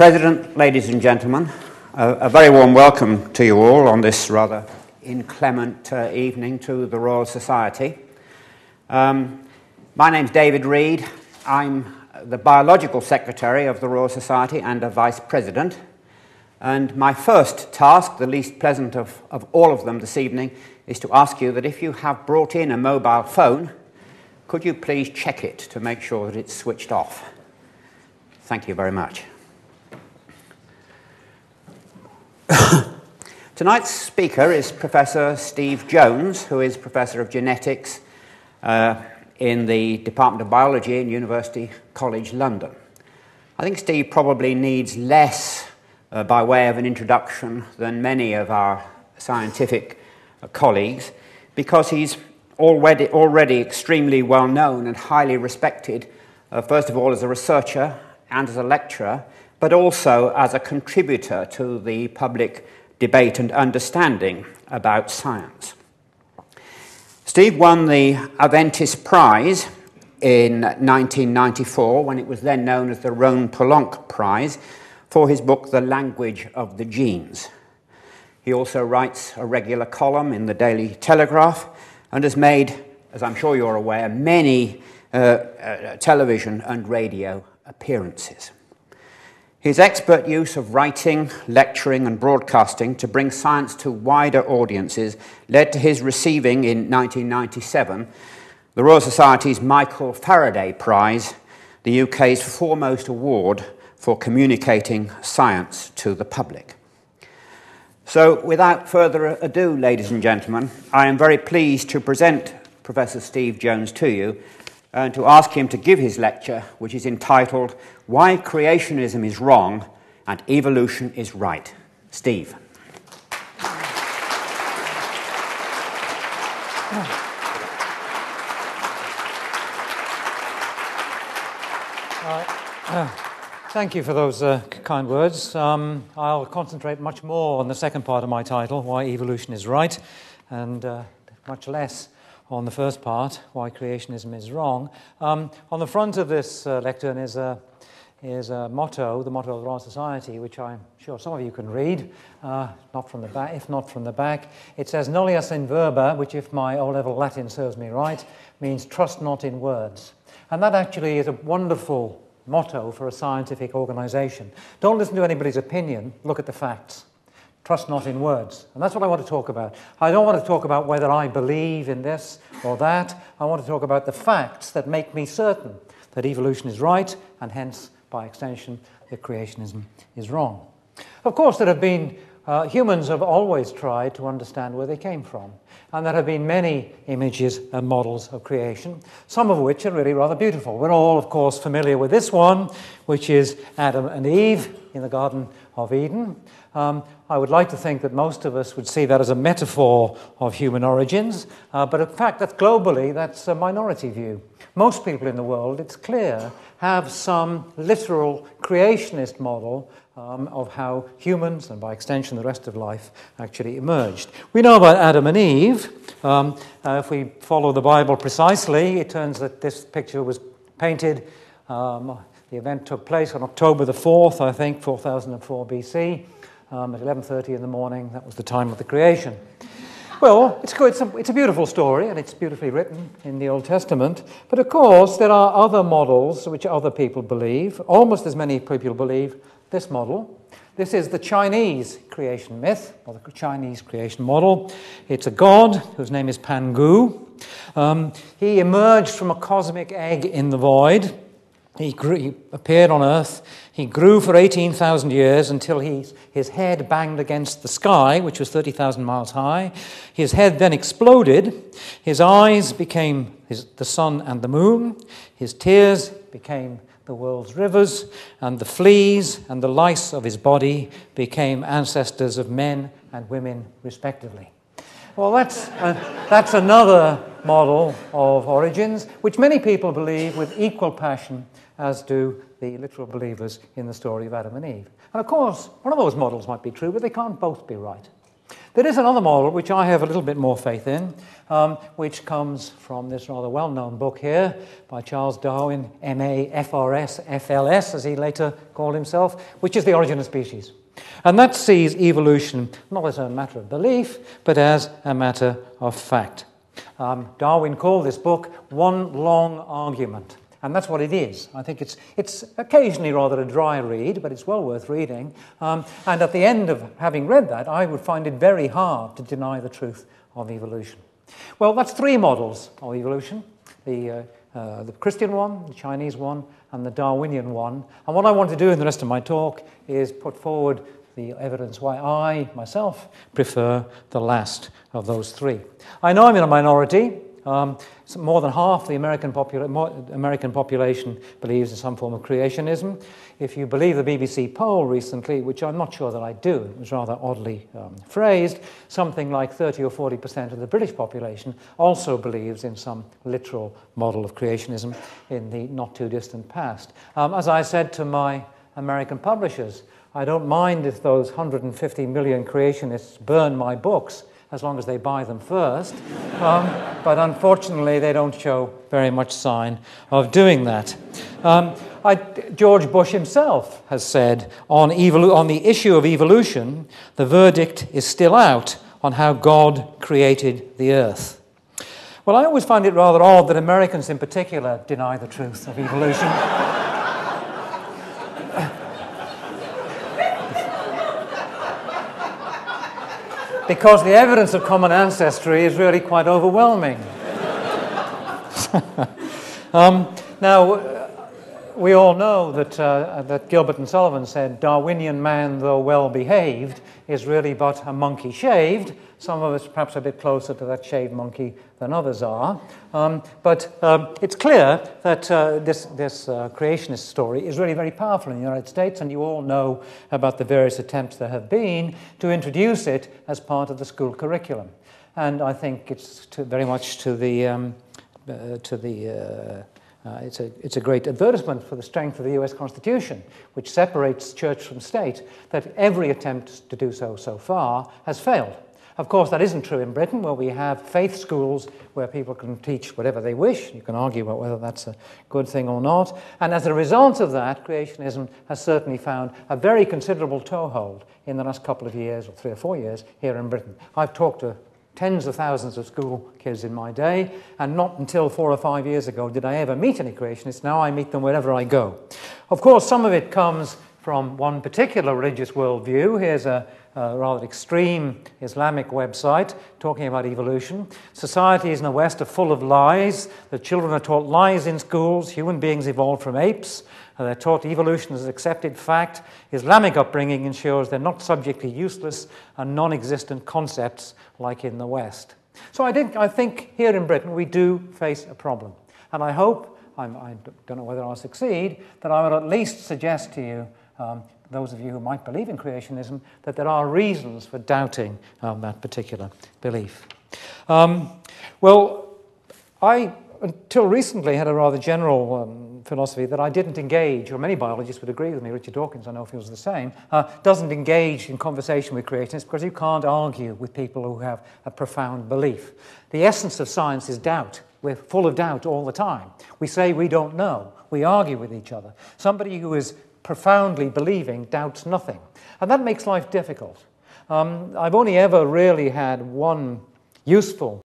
President, ladies and gentlemen, a very warm welcome to you all on this rather inclement evening to the Royal Society. My name's David Reid. I'm the Biological Secretary of the Royal Society and a Vice President. And my first task, the least pleasant of all of them this evening, is to ask you that if you have brought in a mobile phone, could you please check it to make sure that it's switched off? Thank you very much. Tonight's speaker is Professor Steve Jones, who is Professor of Genetics in the Department of Biology in University College London. I think Steve probably needs less by way of an introduction than many of our scientific colleagues, because he's already extremely well known and highly respected, first of all as a researcher and as a lecturer, but also as a contributor to the public debate and understanding about science. Steve won the Aventis Prize in 1994, when it was then known as the Rhône-Poulenc Prize, for his book, The Language of the Genes. He also writes a regular column in the Daily Telegraph and has made, as I'm sure you're aware, many television and radio appearances. His expert use of writing, lecturing, and broadcasting to bring science to wider audiences led to his receiving, in 1997, the Royal Society's Michael Faraday Prize, the UK's foremost award for communicating science to the public. So, without further ado, ladies and gentlemen, I am very pleased to present Professor Steve Jones to you, and to ask him to give his lecture, which is entitled, Why Creationism is Wrong and Evolution is Right. Steve. Thank you for those kind words. I'll concentrate much more on the second part of my title, Why Evolution is Right, and much less on the first part, Why Creationism is Wrong. On the front of this lectern is a motto, the motto of the Royal Society, which I'm sure some of you can read, not from the back, if not from the back. It says, Nullius in Verba, which, if my O-level Latin serves me right, means trust not in words. And that actually is a wonderful motto for a scientific organization. Don't listen to anybody's opinion, look at the facts. Trust not in words. And that's what I want to talk about. I don't want to talk about whether I believe in this or that. I want to talk about the facts that make me certain that evolution is right, and hence, by extension, that creationism is wrong. Of course, there have been humans have always tried to understand where they came from. And there have been many images and models of creation, some of which are really rather beautiful. We're all, of course, familiar with this one, which is Adam and Eve in the Garden of Eden. I would like to think that most of us would see that as a metaphor of human origins, but in fact, that's globally, that's a minority view. Most people in the world, it's clear, have some literal creationist model of how humans, and by extension the rest of life, actually emerged. We know about Adam and Eve. If we follow the Bible precisely, it turns that this picture was painted. The event took place on October the 4th, I think, 4004 BC, at 11:30 in the morning. That was the time of the creation. Well, it's good. It's a beautiful story, and it's beautifully written in the Old Testament. But of course, there are other models which other people believe. Almost as many people believe this model. This is the Chinese creation myth, or the Chinese creation model. It's a god whose name is Pangu. He emerged from a cosmic egg in the void. He appeared on Earth. He grew for 18,000 years until his head banged against the sky, which was 30,000 miles high. His head then exploded. His eyes became the sun and the moon. His tears became the world's rivers, and the fleas and the lice of his body became ancestors of men and women, respectively. Well, that's another model of origins, which many people believe with equal passion as do the literal believers in the story of Adam and Eve. And of course, one of those models might be true, but they can't both be right. There is another model which I have a little bit more faith in, which comes from this rather well-known book here by Charles Darwin, M.A., F.R.S., F.L.S., as he later called himself, which is The Origin of Species. And that sees evolution not as a matter of belief, but as a matter of fact. Darwin called this book One Long Argument. And that's what it is. I think it's occasionally rather a dry read, but it's well worth reading. And at the end of having read that, I would find it very hard to deny the truth of evolution. Well, that's three models of evolution, the Christian one, the Chinese one, and the Darwinian one. And what I want to do in the rest of my talk is put forward the evidence why I, myself, prefer the last of those three. I know I'm in a minority. So more than half the American population believes in some form of creationism. If you believe the BBC poll recently, which I'm not sure that I do, it was rather oddly phrased, something like 30 or 40% of the British population also believes in some literal model of creationism in the not-too-distant past. As I said to my American publishers, I don't mind if those 150 million creationists burn my books, as long as they buy them first. But unfortunately, they don't show very much sign of doing that. George Bush himself has said, on the issue of evolution, the verdict is still out on how God created the earth. Well, I always find it rather odd that Americans in particular deny the truth of evolution. Because the evidence of common ancestry is really quite overwhelming. Now, we all know that, that Gilbert and Sullivan said, Darwinian man, though well-behaved, is really but a monkey shaved. Some of us perhaps a bit closer to that shaved monkey than others are. But it's clear that this creationist story is really very powerful in the United States, and you all know about the various attempts there have been to introduce it as part of the school curriculum. And I think it's very much it's a great advertisement for the strength of the U.S. Constitution, which separates church from state, that every attempt to do so far has failed. Of course, that isn't true in Britain, where we have faith schools where people can teach whatever they wish. You can argue about whether that's a good thing or not. And as a result of that, creationism has certainly found a very considerable toehold in the last couple of years, or 3 or 4 years, here in Britain. I've talked to tens of thousands of school kids in my day, and not until 4 or 5 years ago did I ever meet any creationists. Now I meet them wherever I go. Of course, some of it comes from one particular religious worldview. Here's a rather extreme Islamic website talking about evolution. Societies in the West are full of lies. The children are taught lies in schools. Human beings evolved from apes. They're taught evolution is an accepted fact. Islamic upbringing ensures they're not subject to useless and non-existent concepts like in the West. So I think here in Britain we do face a problem. And I hope, I don't know whether I'll succeed, that I will at least suggest to you those of you who might believe in creationism, that there are reasons for doubting that particular belief. Well, I, until recently, had a rather general philosophy that I didn't engage, or many biologists would agree with me, Richard Dawkins, I know, feels the same, doesn't engage in conversation with creationists because you can't argue with people who have a profound belief. The essence of science is doubt. We're full of doubt all the time. We say we don't know. We argue with each other. Somebody who is profoundly believing doubts nothing. And that makes life difficult. I've only ever really had one useful